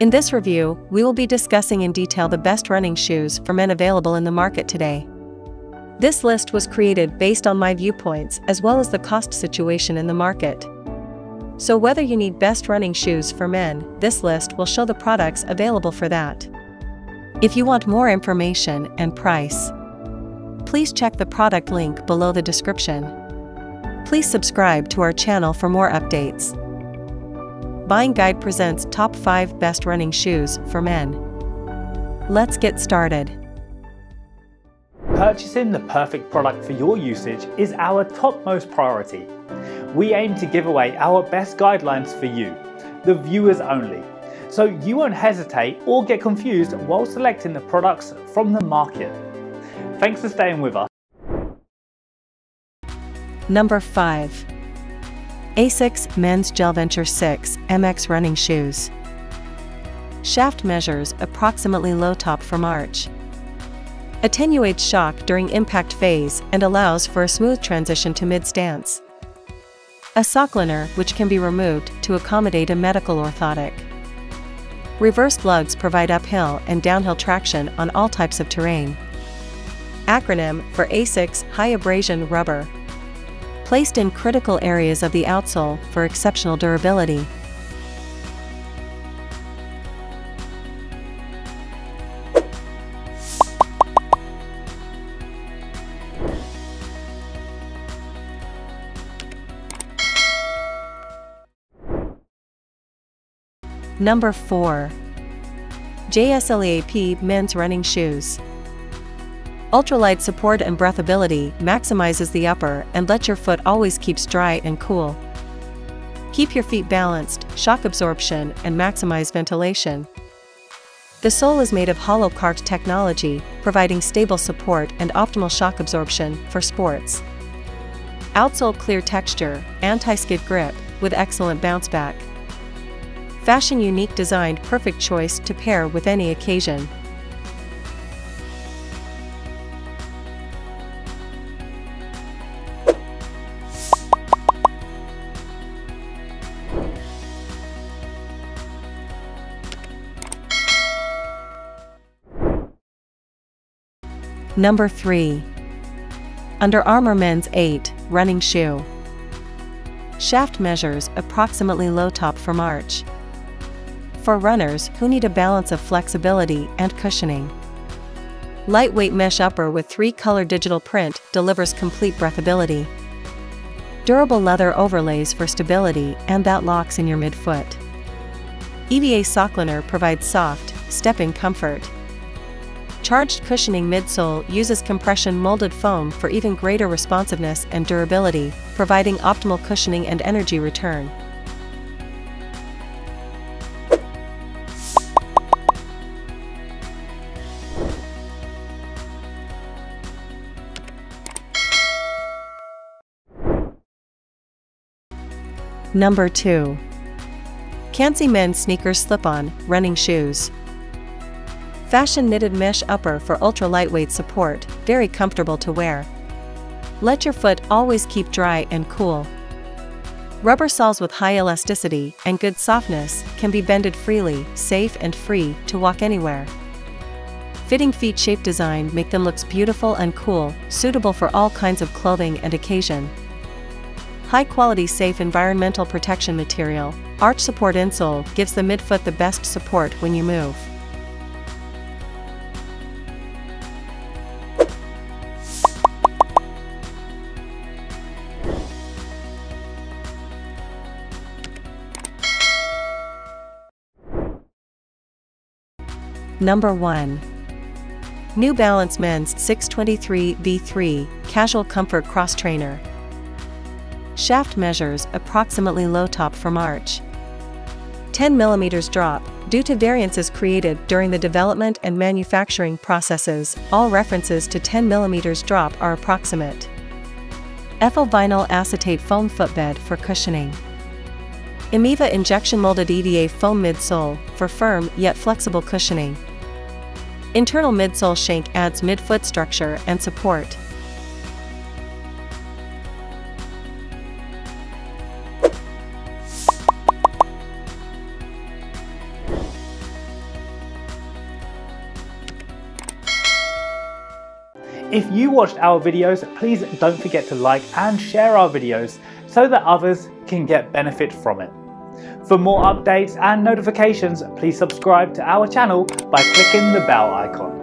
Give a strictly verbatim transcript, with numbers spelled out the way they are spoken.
In this review, we will be discussing in detail the best running shoes for men available in the market today. This list was created based on my viewpoints as well as the cost situation in the market. So whether you need best running shoes for men, this list will show the products available for that. If you want more information and price, please check the product link below the description. Please subscribe to our channel for more updates. Buying Guide presents top five best running shoes for men. Let's get started. Purchasing the perfect product for your usage is our topmost priority. We aim to give away our best guidelines for you, the viewers only, so you won't hesitate or get confused while selecting the products from the market. Thanks for staying with us. Number five. ASICS Men's Gel-Venture six M X Running Shoes. Shaft measures approximately low top from arch. Attenuates shock during impact phase and allows for a smooth transition to mid-stance. A sock liner which can be removed to accommodate a medical orthotic. Reversed lugs provide uphill and downhill traction on all types of terrain. Acronym for ASICS: High Abrasion Rubber. Placed in critical areas of the outsole for exceptional durability. Number four. J S L E A P Men's Running Shoes. Ultralight support and breathability maximizes the upper and let your foot always keeps dry and cool. Keep your feet balanced, shock absorption, and maximize ventilation. The sole is made of hollow cart technology, providing stable support and optimal shock absorption for sports. Outsole clear texture, anti-skid grip, with excellent bounce back. Fashion unique designed, perfect choice to pair with any occasion. Number three. Under Armour Men's eight Running Shoe. Shaft measures approximately low top from arch. For runners who need a balance of flexibility and cushioning. Lightweight mesh upper with three-color digital print delivers complete breathability. Durable leather overlays for stability and that locks in your midfoot. E V A sock liner provides soft, stepping comfort. Charged cushioning midsole uses compression molded foam for even greater responsiveness and durability, providing optimal cushioning and energy return. Number two. QANSI Men's Sneakers Slip-On Running Shoes. Fashion knitted mesh upper for ultra lightweight support, very comfortable to wear. Let your foot always keep dry and cool. Rubber soles with high elasticity and good softness can be bended freely, safe and free to walk anywhere. Fitting feet shape design make them look beautiful and cool, suitable for all kinds of clothing and occasion. High quality safe environmental protection material, arch support insole gives the midfoot the best support when you move. Number one. New Balance Men's six twenty-three B three Casual Comfort Cross Trainer. Shaft measures approximately low top from arch. ten millimeters drop, due to variances created during the development and manufacturing processes, all references to ten millimeters drop are approximate. Ethyl vinyl acetate foam footbed for cushioning. Amiva injection molded E V A foam midsole for firm yet flexible cushioning. Internal midsole shank adds midfoot structure and support. If you watched our videos, please don't forget to like and share our videos so that others can get benefit from it. For more updates and notifications, please subscribe to our channel by clicking the bell icon.